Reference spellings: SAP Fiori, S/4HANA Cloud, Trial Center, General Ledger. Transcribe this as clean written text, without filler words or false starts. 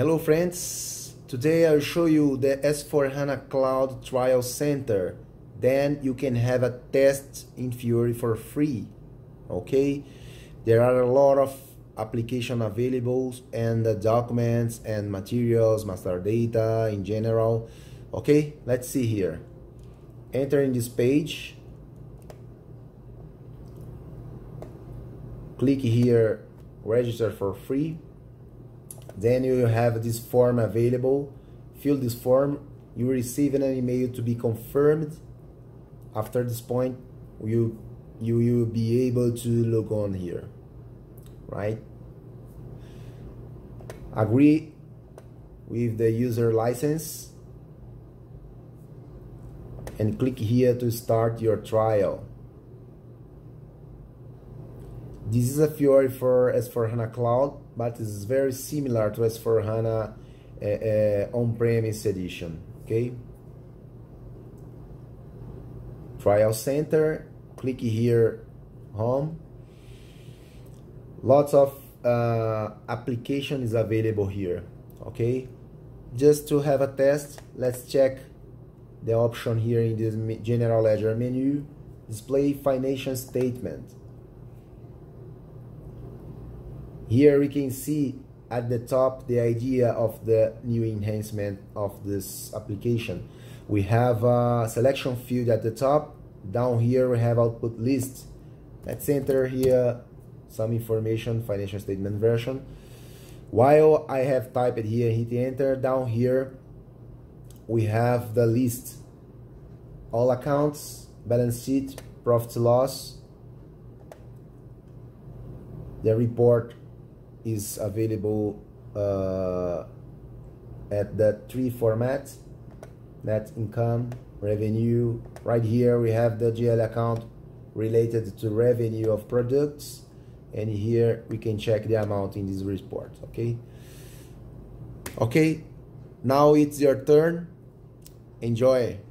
Hello friends, today I'll show you the S/4HANA Cloud Trial Center. Then you can have a test in Fiori for free, okay? There are a lot of applications available and documents and materials, master data in general, okay? Let's see here. Enter in this page. Click here, register for free. Then you have this form available. Fill this form. You receive an email to be confirmed. After this point, you will be able to log on here, right? Agree with the user license and click here to start your trial. This is a Fiori for S/4HANA Cloud, but it's very similar to S/4HANA on-premise edition, okay? Trial Center, click here, Home. Lots of application is available here, okay? Just to have a test, let's check the option here in this General Ledger menu, display financial statement. Here we can see at the top the idea of the new enhancement of this application. We have a selection field at the top. Down here we have output list. Let's enter here some information, financial statement version. While I have typed here, hit enter. Down here we have the list. All accounts, balance sheet, profit loss. The report is available at the three formats: net income, revenue. Right here we have the GL account related to revenue of products, and here we can check the amount in this report, okay. Now it's your turn. Enjoy.